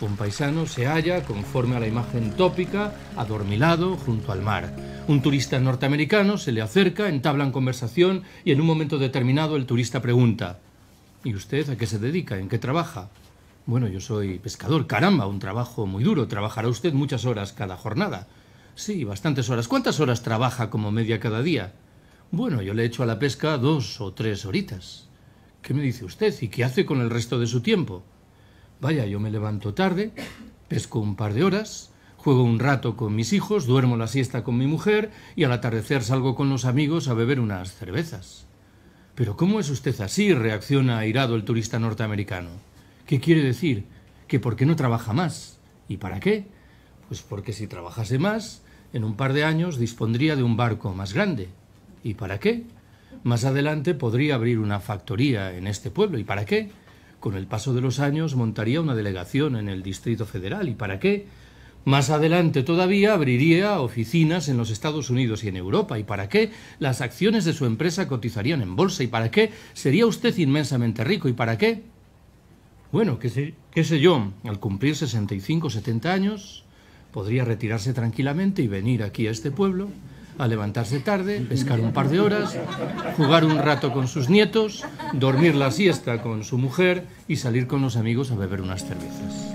Un paisano se halla, conforme a la imagen tópica, adormilado junto al mar. Un turista norteamericano se le acerca, entablan conversación y en un momento determinado el turista pregunta: ¿y usted a qué se dedica? ¿En qué trabaja? Bueno, yo soy pescador. Caramba, un trabajo muy duro. ¿Trabajará usted muchas horas cada jornada? Sí, bastantes horas. ¿Cuántas horas trabaja como media cada día? Bueno, yo le echo a la pesca 2 o 3 horitas. ¿Qué me dice usted? ¿Y qué hace con el resto de su tiempo? Vaya, yo me levanto tarde, pesco un par de horas, juego un rato con mis hijos, duermo la siesta con mi mujer y al atardecer salgo con los amigos a beber unas cervezas. ¿Pero cómo es usted así?, reacciona airado el turista norteamericano. ¿Qué quiere decir? ¿Que por qué no trabaja más? ¿Y para qué? Pues porque si trabajase más, en un par de años dispondría de un barco más grande. ¿Y para qué? Más adelante podría abrir una factoría en este pueblo. ¿Y para qué? Con el paso de los años montaría una delegación en el Distrito Federal. ¿Y para qué? Más adelante todavía abriría oficinas en los Estados Unidos y en Europa. ¿Y para qué? Las acciones de su empresa cotizarían en bolsa. ¿Y para qué? Sería usted inmensamente rico. ¿Y para qué? Bueno, qué sé yo, al cumplir 65 o 70 años, podría retirarse tranquilamente y venir aquí a este pueblo, a levantarse tarde, pescar un par de horas, jugar un rato con sus nietos, dormir la siesta con su mujer y salir con los amigos a beber unas cervezas.